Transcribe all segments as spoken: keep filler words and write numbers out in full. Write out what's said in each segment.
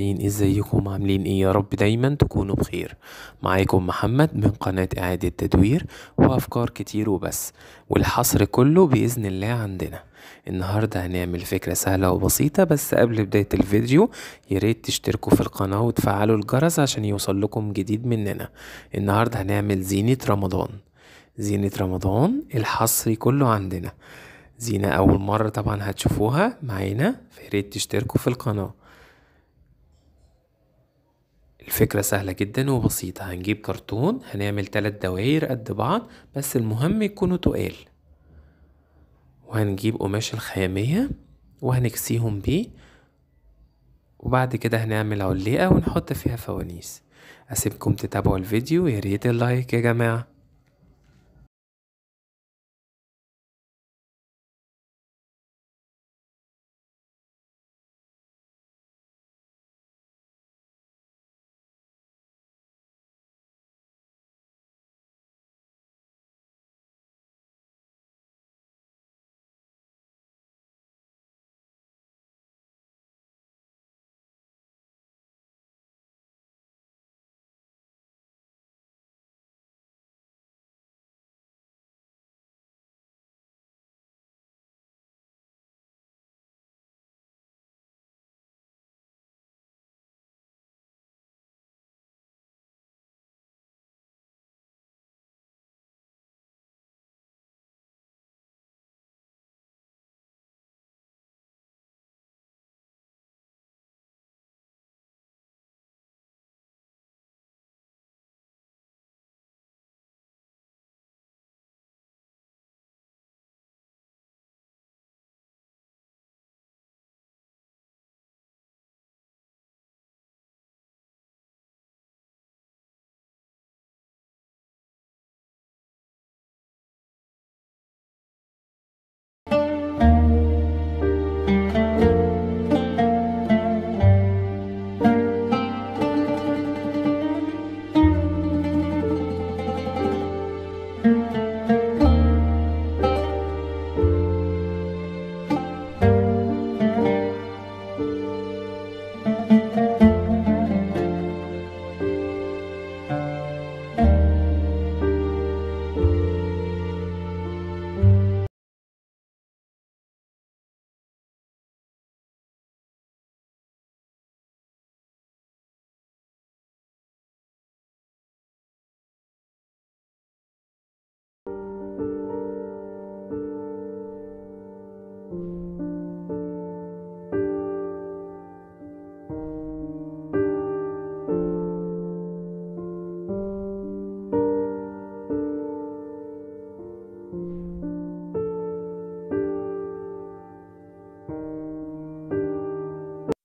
ازيكم عاملين ايه؟ يا رب دايما تكونوا بخير. معاكم محمد من قناة اعادة تدوير وافكار كتير وبس، والحصر كله باذن الله عندنا. النهاردة هنعمل فكرة سهلة وبسيطة، بس قبل بداية الفيديو ياريت تشتركوا في القناة وتفعلوا الجرس عشان يوصلكم جديد مننا. النهاردة هنعمل زينة رمضان. زينة رمضان الحصري كله عندنا. زينة اول مرة طبعا هتشوفوها معانا، فياريت تشتركوا في القناة. الفكرة سهلة جدا وبسيطة. هنجيب كرتون، هنعمل ثلاث دواير قد بعض، بس المهم يكونوا تقال، وهنجيب قماش الخيامية وهنكسيهم بيه، وبعد كده هنعمل علقة ونحط فيها فوانيس. اسيبكم تتابعوا الفيديو، يا ريت اللايك يا جماعة.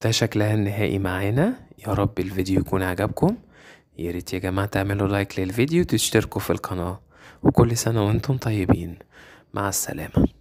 ده شكلها النهائي معانا. يا رب الفيديو يكون عجبكم. يا ريت يا جماعة تعملوا لايك للفيديو وتشتركوا في القناة، وكل سنة وانتم طيبين. مع السلامة.